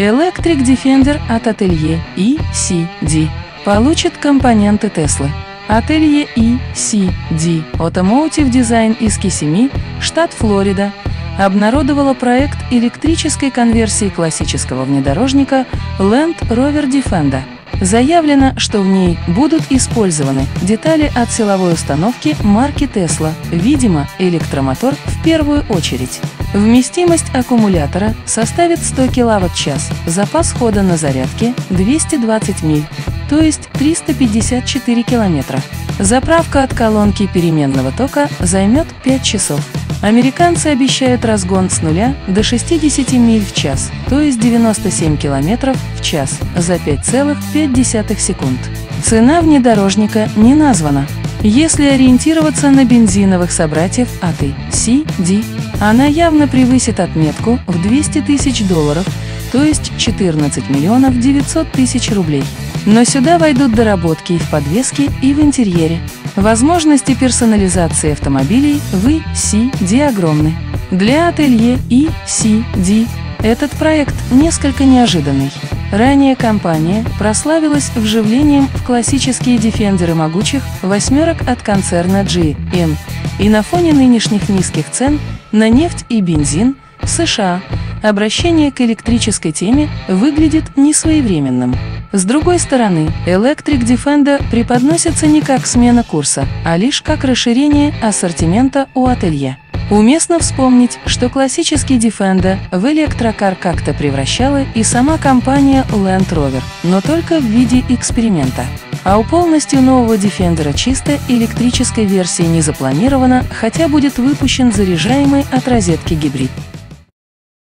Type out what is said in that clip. Electric Defender от ателье E.C.D. получит компоненты Tesla. Ателье E.C.D. Automotive Design из Кисими, штат Флорида, обнародовала проект электрической конверсии классического внедорожника Land Rover Defender. Заявлено, что в ней будут использованы детали от силовой установки марки Tesla, видимо, электромотор в первую очередь. Вместимость аккумулятора составит 100 киловатт-час, запас хода на зарядке – 220 миль, то есть 354 километра. Заправка от колонки переменного тока займет 5 часов. Американцы обещают разгон с 0 до 60 миль в час, то есть 97 километров в час за 5,5 секунд. Цена внедорожника не названа. Если ориентироваться на бензиновых собратьев от E.C.D., она явно превысит отметку в $200 000, то есть 14 900 000 рублей. Но сюда войдут доработки в подвеске и в интерьере. Возможности персонализации автомобилей в E.C.D. огромны. Для ателье E.C.D. этот проект несколько неожиданный. Ранее компания прославилась вживлением в классические дефендеры могучих восьмерок от концерна GM, и на фоне нынешних низких цен на нефть и бензин в США обращение к электрической теме выглядит несвоевременным. С другой стороны, Electric Defender преподносится не как смена курса, а лишь как расширение ассортимента у ателье. Уместно вспомнить, что классический Defender в электрокар как-то превращала и сама компания Land Rover, но только в виде эксперимента. А у полностью нового Defender чисто электрической версии не запланировано, хотя будет выпущен заряжаемый от розетки гибрид.